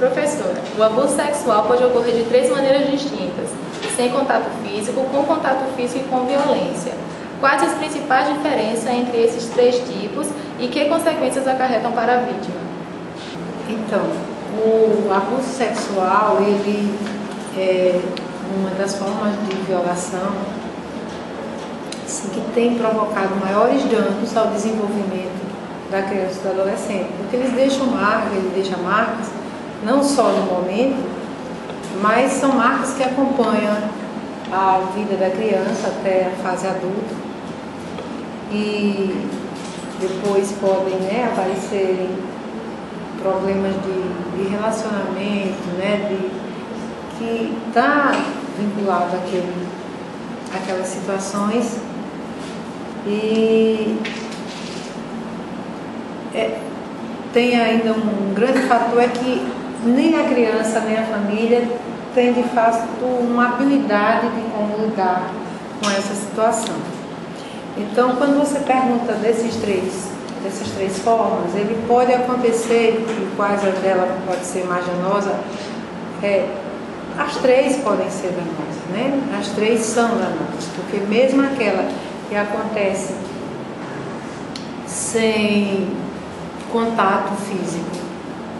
Professora, o abuso sexual pode ocorrer de 3 maneiras distintas: sem contato físico, com contato físico e com violência. Quais as principais diferenças entre esses 3 tipos e que consequências acarretam para a vítima? Então, o abuso sexual, ele é uma das formas de violação que tem provocado maiores danos ao desenvolvimento da criança e do adolescente, porque eles deixam marcas, ele deixa marcas não só no momento, mas são marcas que acompanham a vida da criança até a fase adulta e depois podem, aparecer problemas de relacionamento, que está vinculado àquelas situações. E tem ainda um grande fator, é que nem a criança nem a família tem de fato uma habilidade de como lidar com essa situação. Então, quando você pergunta dessas três formas, ele pode acontecer, e quais a dela pode ser mais danosa, as 3 podem ser danosas, As 3 são danosas, porque mesmo aquela que acontece sem contato físico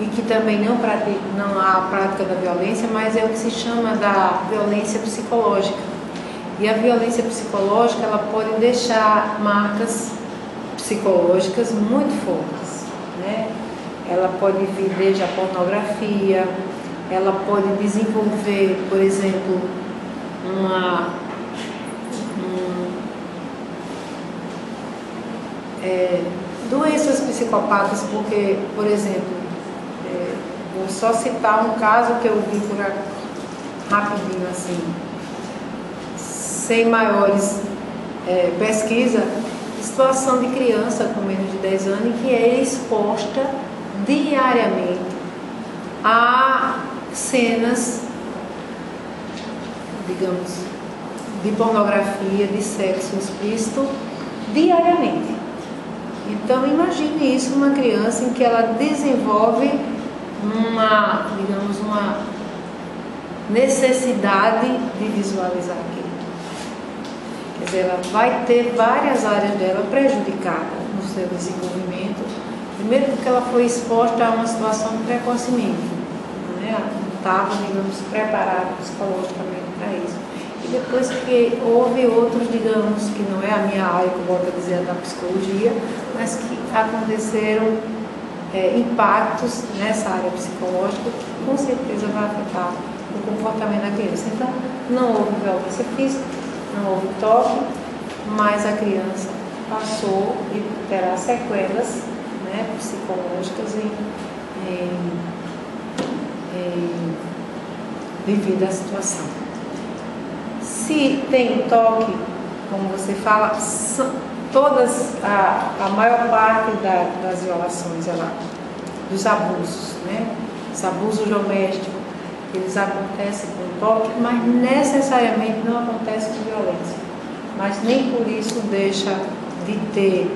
e que também não há prática da violência, mas é o que se chama da violência psicológica. E a violência psicológica, ela pode deixar marcas psicológicas muito fortes, Ela pode vir desde a pornografia, ela pode desenvolver, por exemplo, doenças psicopatas, porque, por exemplo, vou só citar um caso que eu vi rapidinho assim, sem maiores pesquisa, situação de criança com menos de 10 anos que é exposta diariamente a cenas, digamos, de pornografia, de sexo explícito, diariamente. Então, imagine isso, uma criança em que ela desenvolve uma necessidade de visualizar aquilo. Quer dizer, ela vai ter várias áreas dela prejudicadas no seu desenvolvimento, primeiro porque ela foi exposta a uma situação precocemente, Não estava, preparada psicologicamente para isso. E depois que houve outros, que não é a minha área, que eu volto a dizer, da psicologia, mas que aconteceram impactos nessa área psicológica que com certeza vai afetar o comportamento da criança. Então, não houve violência física, não houve toque, mas a criança passou e terá sequelas psicológicas devido à situação. Se tem toque, como você fala, a maior parte das violações, dos abusos, Os abusos domésticos, eles acontecem com toque, mas necessariamente não acontece com violência. Mas nem por isso deixa de ter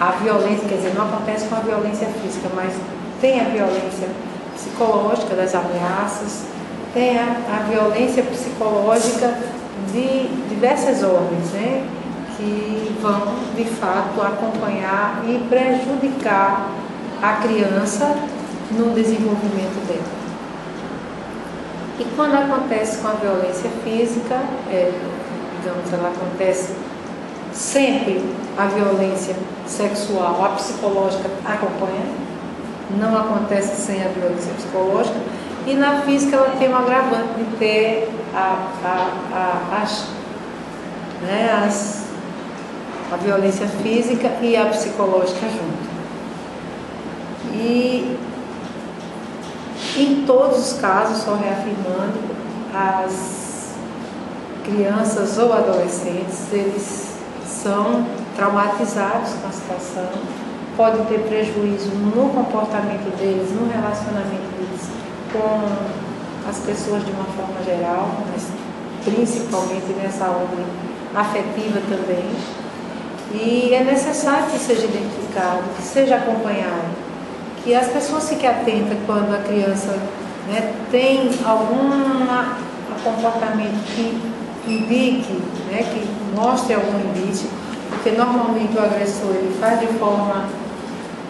a violência, quer dizer, não acontece com a violência física, mas tem a violência psicológica das ameaças, tem a violência psicológica de diversas ordens, que vão, de fato, acompanhar e prejudicar a criança no desenvolvimento dela. E quando acontece com a violência física, ela acontece sempre, a violência sexual, a psicológica acompanha, não acontece sem a violência psicológica, e na física ela tem um agravante de ter a violência física e a psicológica junto. E em todos os casos, só reafirmando, as crianças ou adolescentes, eles são traumatizados com a situação, podem ter prejuízo no comportamento deles, no relacionamento deles com as pessoas de uma forma geral, mas principalmente nessa ordem afetiva também. E é necessário que seja identificado, que seja acompanhado. que as pessoas fiquem atentas quando a criança, né, tem algum comportamento que indique, né, que mostre algum indício, porque normalmente o agressor ele faz de forma,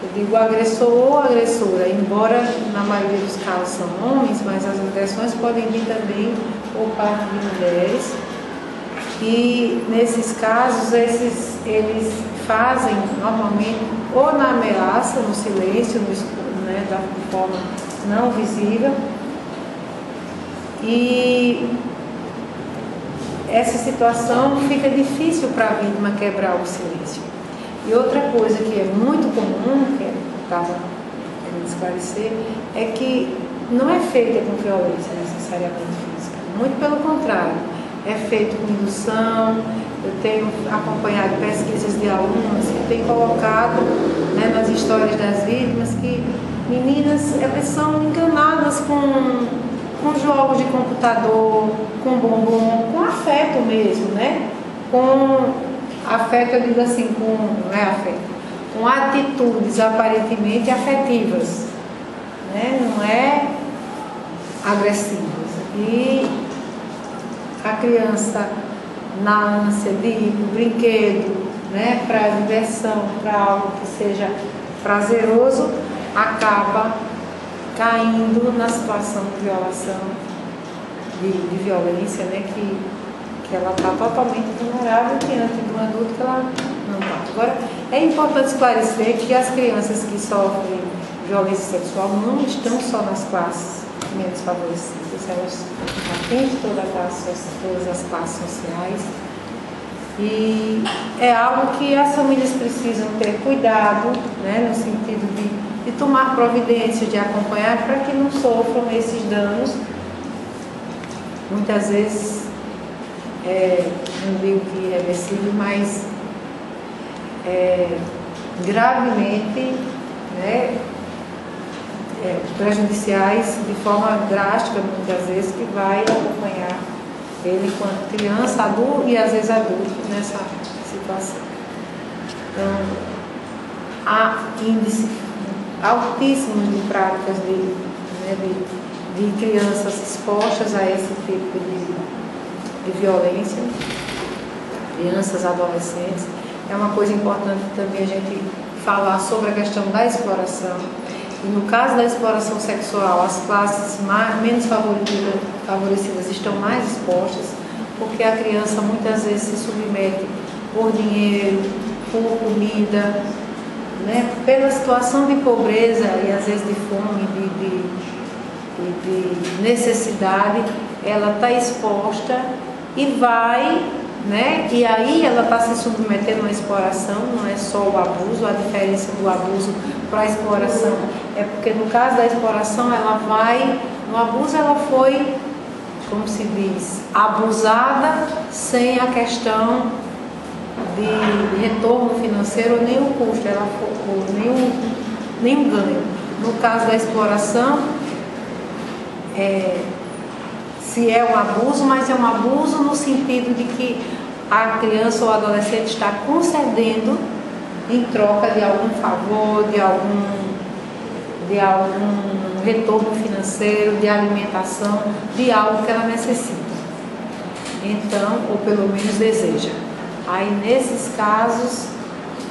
eu digo agressor ou agressora, embora na maioria dos casos são homens, mas as agressões podem vir também por parte de mulheres. E nesses casos, eles fazem normalmente ou na ameaça, no silêncio, no escuro, né, da forma não visível. E essa situação fica difícil para a vítima quebrar o silêncio. E outra coisa que é muito comum, que eu estava querendo esclarecer, é que não é feita com violência necessariamente física, muito pelo contrário. É feito com indução. Eu tenho acompanhado pesquisas de alunos que têm colocado, né, nas histórias das vítimas que meninas elas são enganadas com jogos de computador, com bombom, com afeto mesmo, né? Com afeto, eu digo assim, com, não é afeto, com atitudes aparentemente afetivas, né? Não é agressivas. E a criança, na ânsia de ir para o brinquedo, né, para diversão, para algo que seja prazeroso, acaba caindo na situação de violação, de violência, né, que ela está totalmente vulnerável diante de um adulto que ela não bate. Agora, é importante esclarecer que as crianças que sofrem violência sexual não estão só nas classes menos favorecidas, elas atendem todas as classes sociais, e é algo que as famílias precisam ter cuidado, né, no sentido de tomar providências, de acompanhar para que não sofram esses danos. Muitas vezes, não digo que irreversível, mas gravemente, né, prejudiciais de forma drástica, muitas vezes, que vai acompanhar ele quando criança, adulto e às vezes adulto nessa situação. Então, há índice altíssimo de práticas de crianças expostas a esse tipo de violência, crianças, adolescentes. É uma coisa importante também a gente falar sobre a questão da exploração. E no caso da exploração sexual, as classes menos favorecidas estão mais expostas, porque a criança muitas vezes se submete por dinheiro, por comida, né, pela situação de pobreza e às vezes de fome, de necessidade, ela está exposta e vai, né, e aí ela está se submetendo a uma exploração, não é só o abuso, a diferença do abuso para a exploração. É porque no caso da exploração, ela vai, no abuso ela foi, como se diz, abusada sem a questão de retorno financeiro ou nenhum custo, ela ou nenhum ganho. No caso da exploração, se é um abuso, mas é um abuso no sentido de que a criança ou adolescente está concedendo em troca de algum favor, de algum retorno financeiro, de alimentação, de algo que ela necessita. Então, ou pelo menos deseja. Aí, nesses casos,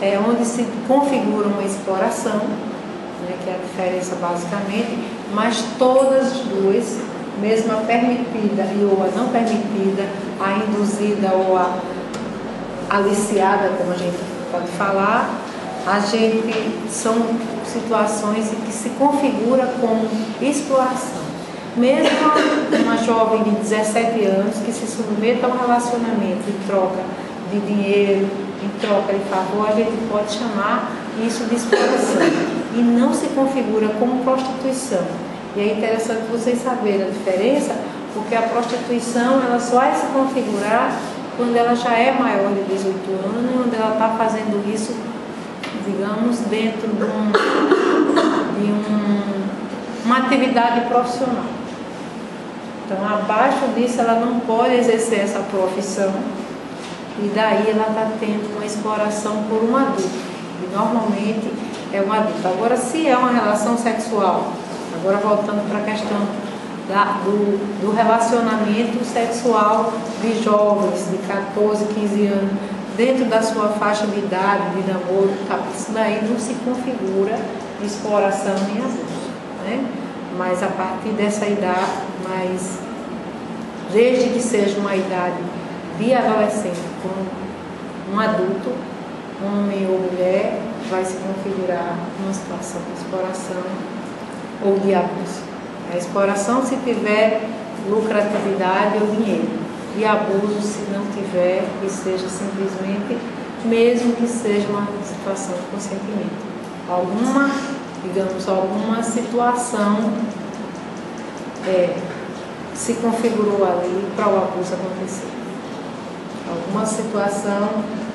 é onde se configura uma exploração, né, que é a diferença basicamente, mas todas as duas, mesmo a permitida e ou a não permitida, a induzida ou a aliciada, como a gente pode falar, são situações em que se configura como exploração. Mesmo uma jovem de 17 anos que se submeta a um relacionamento em troca de dinheiro, em troca de favor, a gente pode chamar isso de exploração. E não se configura como prostituição. E é interessante vocês saberem a diferença, porque a prostituição ela só vai se configurar quando ela já é maior de 18 anos, e onde ela está fazendo isso, digamos, dentro de uma atividade profissional. Então, abaixo disso, ela não pode exercer essa profissão, e daí ela está tendo uma exploração por um adulto. E, normalmente, é um adulto. Agora, se é uma relação sexual, agora voltando para a questão do relacionamento sexual de jovens de 14, 15 anos, dentro da sua faixa de idade, de namoro, tá, isso daí não se configura exploração nem abuso, né? Mas a partir dessa idade, mas desde que seja uma idade de adolescente com um adulto, homem ou mulher, vai se configurar uma situação de exploração ou de abuso. A exploração se tiver lucratividade ou dinheiro, e abuso se não tiver e seja simplesmente, mesmo que seja uma situação de consentimento. Alguma, digamos, alguma situação se configurou ali para o abuso acontecer. Alguma situação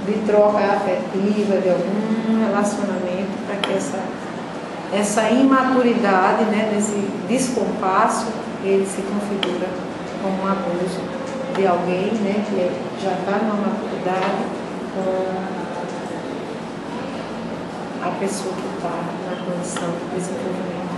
de troca afetiva, de algum relacionamento, para que essa imaturidade, né, desse descompasso, ele se configura como um abuso de alguém, né, que já está numa maturidade com a pessoa que está na condição de desenvolvimento